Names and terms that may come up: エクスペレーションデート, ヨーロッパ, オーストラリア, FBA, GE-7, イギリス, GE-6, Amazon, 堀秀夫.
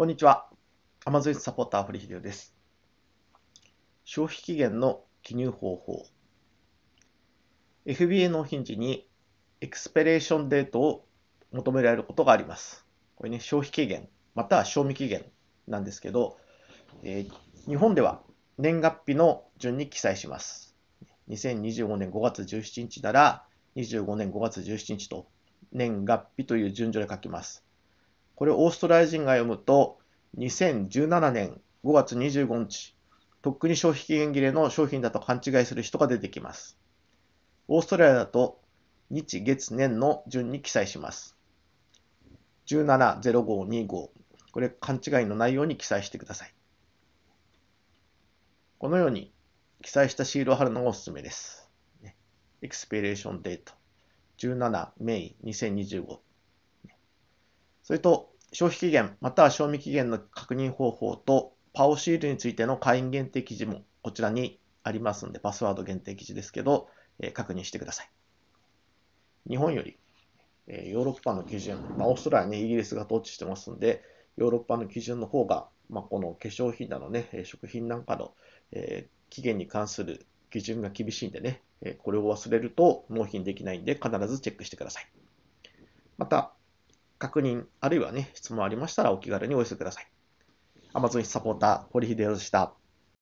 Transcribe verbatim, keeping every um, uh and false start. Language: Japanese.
こんにちは。Amazonサポーター堀秀夫です。消費期限の記入方法。エフビーエー 納品時にエクスペレーションデートを求められることがあります。これね、消費期限、または賞味期限なんですけど、えー、日本では年月日の順に記載します。にせんにじゅうごねんごがつじゅうしちにちならにじゅうごねんごがつじゅうしちにちと年月日という順序で書きます。これをオーストラリア人が読むと、にせんじゅうななねんごがつにじゅうごにち、とっくに消費期限切れの商品だと勘違いする人が出てきます。オーストラリアだと、日月年の順に記載します。いちななまるごにご、これ勘違いのないように記載してください。このように記載したシールを貼るのがおすすめです。エクスピレーションデート、じゅうななメイにせんにじゅうご。それと、消費期限または賞味期限の確認方法とパオシールについての会員限定記事もこちらにありますので、パスワード限定記事ですけど、えー、確認してください。日本より、えー、ヨーロッパの基準、まあ、オーストラリアに、ね、イギリスが統治してますので、ヨーロッパの基準の方が、まあ、この化粧品などね、食品なんかの、えー、期限に関する基準が厳しいんでね、えー、これを忘れると納品できないんで必ずチェックしてください。また、確認、あるいはね、質問ありましたらお気軽にお寄せください。Amazonサポーター、堀秀夫でした。